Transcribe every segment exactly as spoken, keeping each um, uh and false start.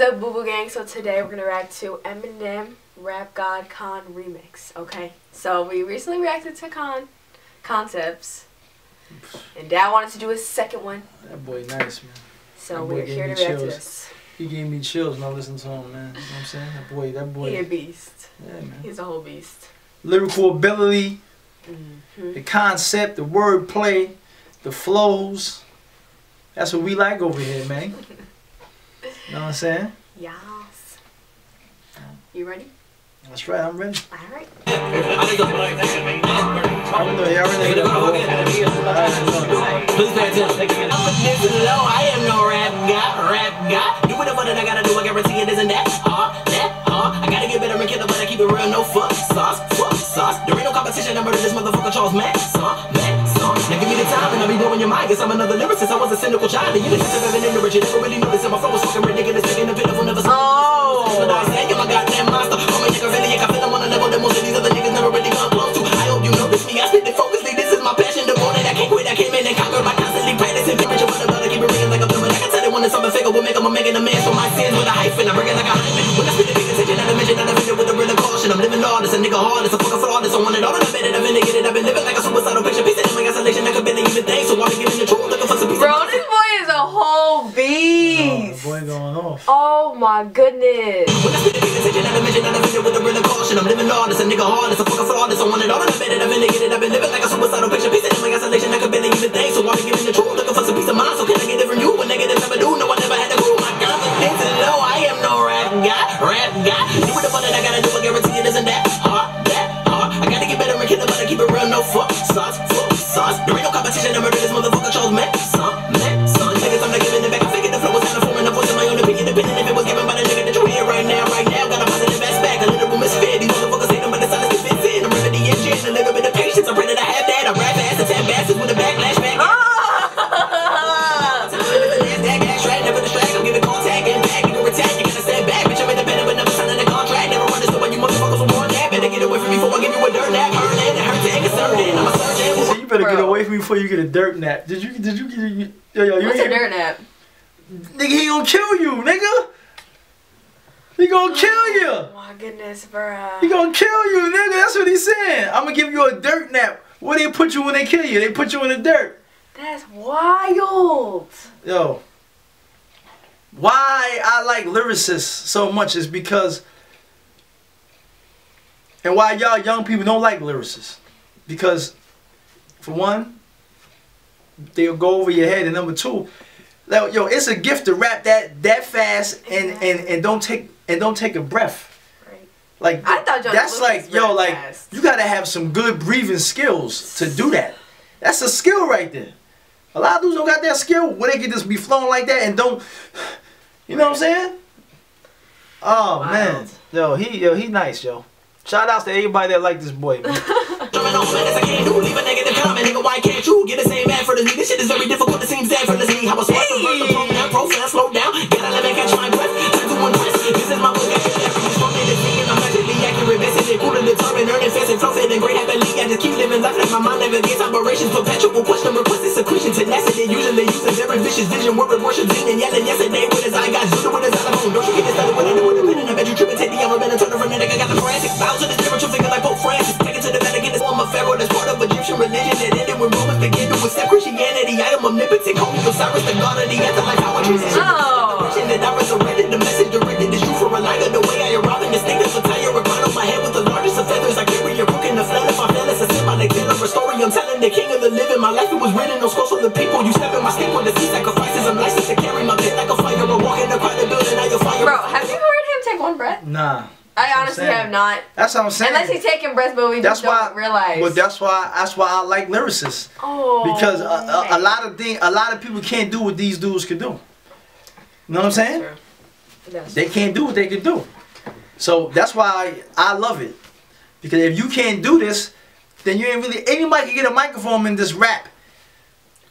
What's up, Boo Boo Gang? So today we're gonna react to Eminem Rap God K A A N remix. Okay, so we recently reacted to K A A N Concepts, and Dad wanted to do his second one. That boy nice, man. So we're here to react to this. He gave me chills when I listened to him, man. You know what I'm saying? That boy, that boy. He a beast. Yeah, man. He's a whole beast. Lyrical ability, mm-hmm. the concept, the wordplay, the flows. That's what we like over here, man. You know what I'm saying? Yes. You ready? That's right, I'm ready. Alright. Please pay attention. I am no rap god, rap god. Do whatever that I gotta do, I guarantee it isn't that. Ah, that, ah. I gotta get better and kill it, but I keep it real, no fuck sauce, fuck sauce. There ain't no competition, I'm better than this motherfucker Charles Max, huh? Now give me the time and I'll be blowing your mind, cause I'm another lyricist. I was a cynical child and you listen to that and rich. You never really noticed that my flow was fucking ridiculous. Taking the pitiful never saw. Oh, I say you're my goddamn monster. I'm a nigga really, I feel I'm on a level that most of these other niggas never really gone close to. I hope you notice me, I spit it focusedly. This is my passion, the morning I can't quit. I came in and conquered by constantly practicing. Bitch, I want about to keep it real like a villain. I can tell it when it's something fake, I will make them. I'm making a man for my sins with a hyphen. I'm breaking like a hyphen. When I spit it, big attention, not a mention, not a video with a real caution. I'm living lawless, a nigga hardest, a fucking flawless. I want it all and I bet it, I've been to get it. I've been living like a suicidal picture. Bro, this boy is a whole beast. Oh, boy going off. Oh my goodness. I'm living lawless, a nigga hardest, a fucking flawless. I want it all and I bet it, I've been to get it. I've been living like a suicidal picture, piece of my isolation. I could barely even think, so I'm giving the truth. Looking for some peace of mind, so can I get it from you? When negative never do, no, I never had to go. My confidence is low, I am no rap guy, rap guy. Do what the fuck that I gotta do, I guarantee it isn't that hard, that hard. I gotta get better and kill it, but I keep it real, no fuck sauce, fuck sauce. There ain't no competition, I'm a realist, motherfucker, Charles Mack. Before you get a dirt nap, did you did you get you, yo, yo, you what's a dirt nap? Nigga, he gonna kill you, nigga. He gonna kill you. Oh my goodness, bruh. He gonna kill you, nigga. That's what he's saying. I'm gonna give you a dirt nap. Where they put you when they kill you? They put you in the dirt. That's wild. Yo, why I like lyricists so much is because, and why y'all young people don't like lyricists, because for one, they'll go over your head, and number two, like, yo, it's a gift to rap that that fast and and and don't take and don't take a breath. Right. Like I thought Johnny that's Lucas like yo, like fast. You gotta have some good breathing skills to do that. That's a skill right there. A lot of dudes don't got that skill where they can just be flowing like that and don't. You know what I'm saying? Oh wild. Man, yo, he yo he nice, yo. Shout outs to everybody that like this boy. Man. Why can't you get the same ad for the nigga? This shit is very difficult, it seems sad for the Z. How was hard to work the pump, that profile, slow down. Gotta let me catch my breath, time to impress. This is my book, I should have been strong in this thing. And I'm magically accurate, message it, cool and determined, earning fast and fluffing and great happily. I just keep living life like my mind never gets operations. Perpetual question, request is secretion, tenacity. Usually using very vicious vision, word abortion, zing and yelling. Yesterday, what is I got? Zulu, what is out of home? Don't you get this out of what I do with a minute? I bet you trip and take the element and turn the frenetic. I got the forensic vows of the spiritual figure like Pope Francis. Take it to the Vatican, it's all my pharaoh, that's part of Egyptian religion. It when Romans begin to accept Christianity, I am omnipotent, holy Osiris, the god of the afterlife. How I choose to the that I resurrected, the message directed is true for a liar. The way I arrive in this thing that's a tire, a crown on my head with the largest of feathers. I carry a crook in the flat of my fellas. I send my Alexander a story, I'm telling the king of the living. My life, it was written on scrolls from the people. You step in my step on the sea sacrifices. I'm licensed to carry my pit like a fire. I'm walking the crowded building, I your fire. Bro, have you heard him take one breath? Nah. I honestly have not. That's what I'm saying. Unless he's taking breaths, but we just don't realize. But that's why that's why I like lyricists. Oh. Because a, a, a lot of thing, a lot of people can't do what these dudes can do. You know what I'm saying? They can't do what they can do. So that's why I, I love it. Because if you can't do this, then you ain't really anybody can get a microphone and just rap.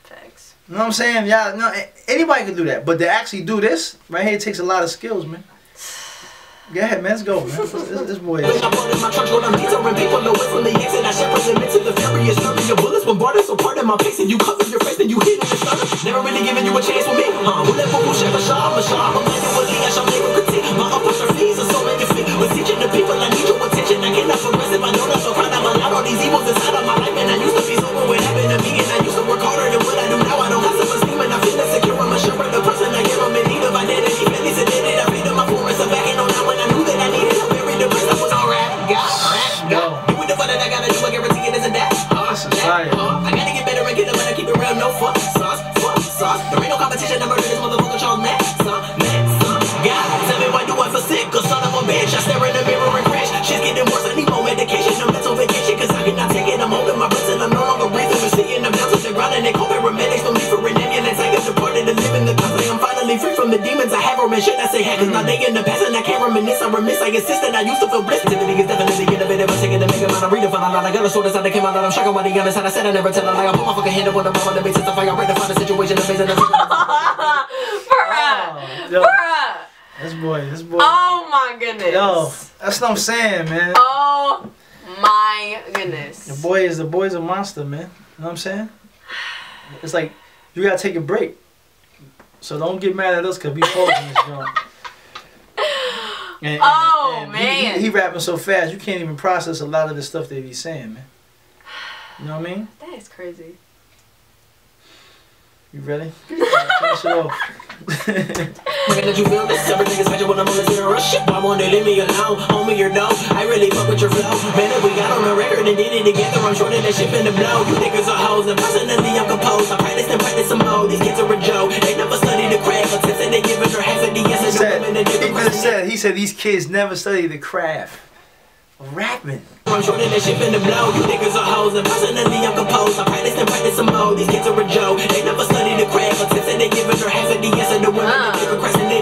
Thanks. You know what I'm saying? Yeah. No, anybody can do that, but to actually do this right here it takes a lot of skills, man. Go ahead, man. Let's go, man. This, this, this boy is... I brought in my trucks, I'm metering people away from the exit. I shepherd them into the various nerve. Your bullets bombarded so part of my face. And you cover your face, then you hit on your stomach. Never really giving you a chance with me. Uh, who let Papoose, Shaka, Shah, Mashah. I'm landing with Lee, I shall play with past they had, cause now they in the past and I can't reminisce. I remiss, I insist that I used to feel bliss. Timidity is definitely innovative, I'm taking the make amount of redefined. I got a short as I came out and I'm shocking why they honest. And I said I never tell them, like I put my fucking hand up on the mama that makes sense. If I got right to find a situation amazing. Bruh, bruh. This boy, this boy. Oh my goodness. Yo, that's what I'm saying, man. Oh my goodness. The boy is the boy's a monster, man. You know what I'm saying? It's like you gotta take a break. So don't get mad at us because we posting this joint. And, oh and, and man. He, he, he rapping so fast you can't even process a lot of the stuff that he's saying, man. You know what I mean? That is crazy. You ready? Finish it off. Did you feel this? Everything is magic when I'm on the zero rush. Why won't they leave me alone? Homie, you know, I really fuck with your flow. Man, if we got on the record and did it together, I'm sure that that shit finna blow. You niggas are hoes, and personally I'm composed. I practice and practice some more. These kids are a joke. They never study the craft. But since they giving her half of the yes, he said, he said these kids never study the craft. Rapping. I'm sure that that shit finna blow. You niggas are hoes, and personally I'm composed. I practice and practice some more. These kids are a joke. They never study the craft. But since they giving her half of the yes, and the women.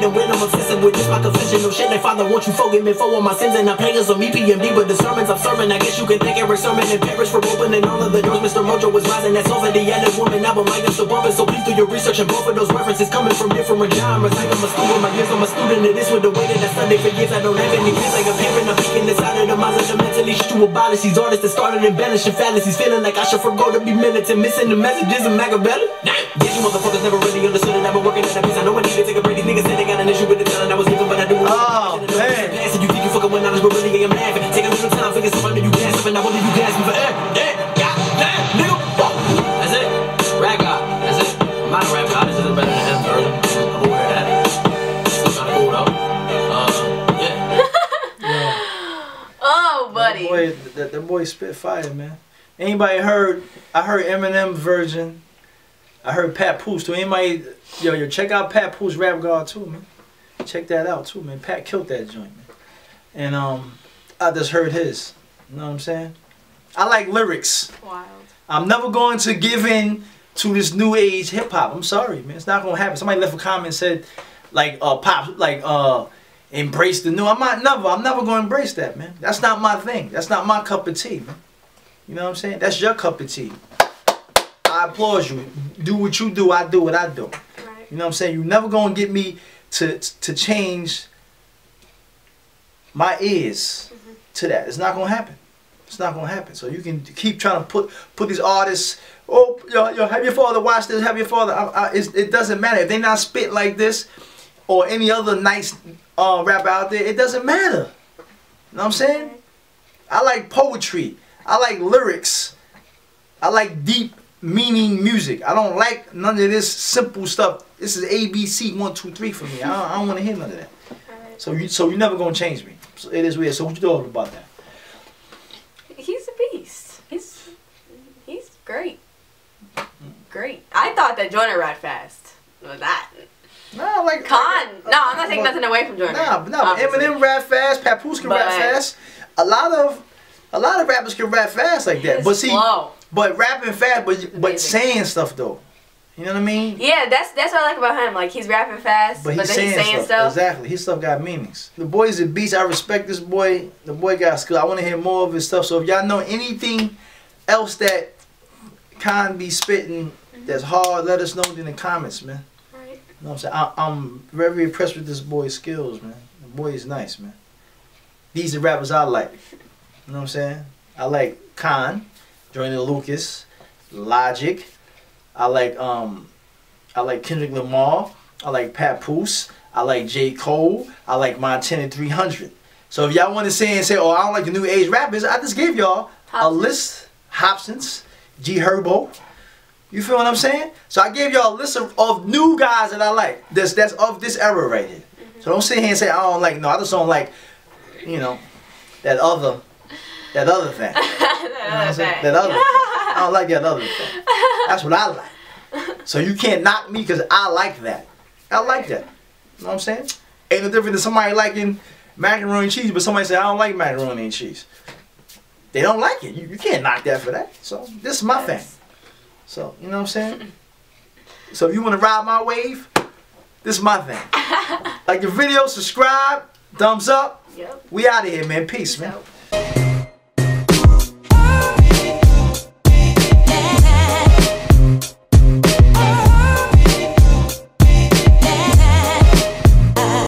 When I'm obsessing with this, my confessional shit. Like, Father, won't you forgive me for all my sins? And I pay us on me, P M D, but the sermons I'm serving. I guess you can thank every sermon in Paris for opening all of the doors. Mister Mojo was rising, that's over the other woman. I would like us to bump it, so please do your research. And both of those references coming from different genres. Like, I'm a student, my years, I'm a student. And this with the way that I Sunday for years. I don't have any kids like a parent. I'm picking this out of the minds of the mentally. Shit to abolish these artists that started embellishing fallacies. Feeling like I should forgo to be militant. Missing the messages of Machiavelli. Did you motherfuckers never really understood it? I've been working at a piece. I know I need to take a break. These niggas said they got an issue with the talent I was given, but I do it. Oh, man. You think you fucking with knowledge, but really I'm laughing. Take a little time, figure something you gasp, and I wonder you gasp me for air. Eh, goddamn, nigga, fuck. That's it. Rap God. That's it. I'm not a rap God. This isn't better than him, early. I'm aware of that. Still kinda cool, though. Uh, yeah. Yeah. Oh, buddy. That boy, that, that boy spit fire, man. Anybody heard, I heard Eminem's version. I heard Papoose too. Anybody, yo, yo, check out Papoose Rap God too, man. Check that out too, man. Pat killed that joint, man. And um, I just heard his. You know what I'm saying? I like lyrics. Wild. I'm never going to give in to this new age hip hop. I'm sorry, man. It's not gonna happen. Somebody left a comment and said, like, uh, pop, like, uh, embrace the new. I'm not never. I'm never gonna embrace that, man. That's not my thing. That's not my cup of tea, man. You know what I'm saying? That's your cup of tea. I applaud you. Do what you do, I do what I do. Right. You know what I'm saying? You're never going to get me to to change my ears mm-hmm. to that. It's not going to happen. It's not going to happen. So you can keep trying to put put these artists, oh, yo, yo, have your father watch this, have your father. I, I, it's, it doesn't matter. If they not spit like this or any other nice uh, rapper out there, it doesn't matter. You know what I'm saying? I like poetry. I like lyrics. I like deep meaning music. I don't like none of this simple stuff. This is A B C one two three for me. I don't, I don't want to hear none of that. Right. So you, so you're never gonna change me. So it is weird. So what you thought about that? He's a beast. He's he's great. Great. I thought that Joyner ride fast. Well, that. Nah, like K A A N. Like, no, I'm not taking nothing away from Joyner. Nah, no. Obviously. Eminem ride fast. Papoose can but, ride fast. A lot of a lot of rappers can rap fast like that. But see. Slow. But rapping fast, but but saying stuff though, you know what I mean? Yeah, that's that's what I like about him. Like he's rapping fast, but, he's, but then saying he's saying stuff. stuff. Exactly, his stuff got meanings. The boy's a beast. I respect this boy. The boy got skill. I want to hear more of his stuff. So if y'all know anything else that K A A N be spitting mm-hmm. that's hard, let us know in the comments, man. Right. You know what I'm saying? I, I'm very impressed with this boy's skills, man. The boy is nice, man. These are rappers I like. You know what I'm saying? I like K A A N. Johnny Lucas, Logic. I like um, I like Kendrick Lamar. I like Papoose. I like J Cole. I like Montana three hundred. So if y'all want to say and say, oh, I don't like the new age rappers, I just gave y'all a list. Hobson's, G Herbo. You feel what I'm saying? So I gave y'all a list of, of new guys that I like. That's that's of this era right here. Mm-hmm. So don't sit here and say I don't like. No, I just don't like. You know, that other. That other thing. that, you know other that other thing. I don't like that other thing. That's what I like. So you can't knock me because I like that. I like that. You know what I'm saying? Ain't no different than somebody liking macaroni and cheese, but somebody say, I don't like macaroni and cheese. They don't like it. You, you can't knock that for that. So this is my yes. thing. So, you know what I'm saying? So if you want to ride my wave, this is my thing. Like the video, subscribe, thumbs up. Yep. We out of here, man. Peace, Peace man. Out.